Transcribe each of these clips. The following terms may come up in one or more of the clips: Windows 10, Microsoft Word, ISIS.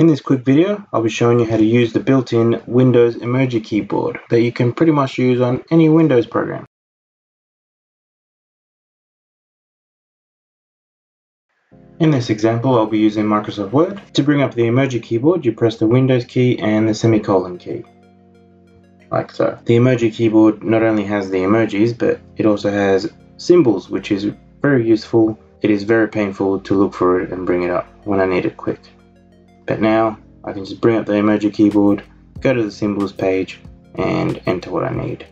In this quick video, I'll be showing you how to use the built-in Windows Emoji Keyboard that you can pretty much use on any Windows program. In this example, I'll be using Microsoft Word. To bring up the Emoji Keyboard, you press the Windows key and the semicolon key, like so. The Emoji Keyboard not only has the emojis, but it also has symbols, which is very useful. It is very painful to look for it and bring it up when I need it quick. But now I can just bring up the Emoji Keyboard, go to the symbols page and enter what I need.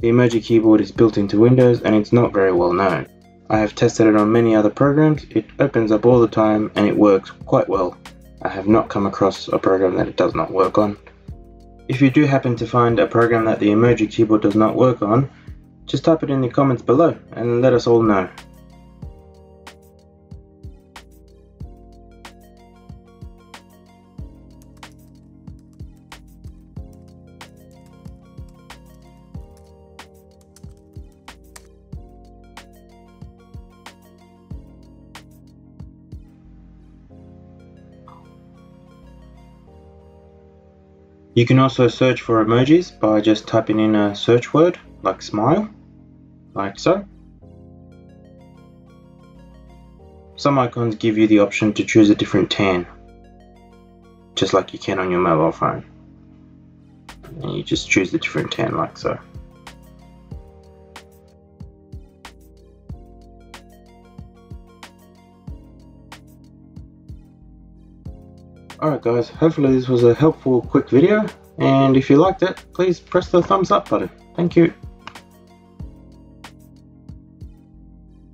The Emoji Keyboard is built into Windows and it's not very well known. I have tested it on many other programs, it opens up all the time and it works quite well. I have not come across a program that it does not work on. If you do happen to find a program that the Emoji Keyboard does not work on, just type it in the comments below and let us all know. You can also search for emojis by just typing in a search word, like smile, like so. Some icons give you the option to choose a different tan, just like you can on your mobile phone. And you just choose the different tan, like so. Alright guys, hopefully this was a helpful quick video, and if you liked it, please press the thumbs up button. Thank you.